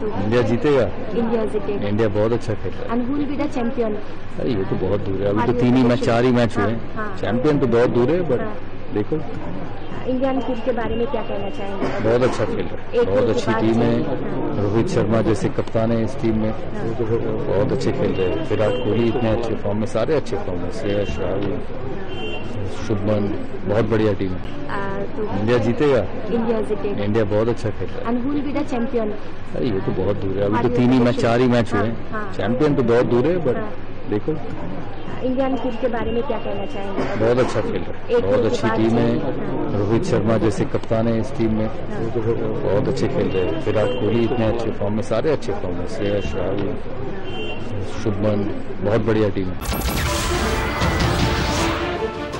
तो इंडिया जीतेगा, इंडिया जीतेगा, इंडिया बहुत अच्छा खेल रहा है। And who will be the champion? अरे ये तो बहुत दूर है, अभी तो 3 ही मैच 4 ही मैच हुए हैं, चैंपियन तो बहुत दूर है, बट देखो इंडियन टीम के बारे में क्या कहना चाहेंगे? बहुत अच्छा खेल रहा है, बहुत अच्छी टीम है, रोहित शर्मा जैसे कप्तान है इस टीम में, बहुत अच्छे खेल रहे हैं, विराट कोहली इतने अच्छे फॉर्म में, सारे अच्छे फॉर्म में, श्रेयस अय्यर, शुभमन, बहुत बढ़िया टीम है, इंडिया जीतेगा, इंडिया जीतेगा, इंडिया बहुत अच्छा खेल रहा है। And who will be the champion? अरे ये तो बहुत दूर है, अभी तो 3 ही मैच 4 ही मैच हुए हैं, चैंपियन तो बहुत दूर है, बट देखो इंडियन टीम के बारे में क्या कहना चाहेंगे? बहुत अच्छा खेल रहा है, बहुत अच्छी टीम है, रोहित शर्मा जैसे कप्तान है इस टीम में, बहुत अच्छे खेल रहे हैं, विराट कोहली इतने अच्छे फॉर्म में, सारे अच्छे फॉर्म में, श्रेयस अय्यर, शुभमन, बहुत बढ़िया टीम है।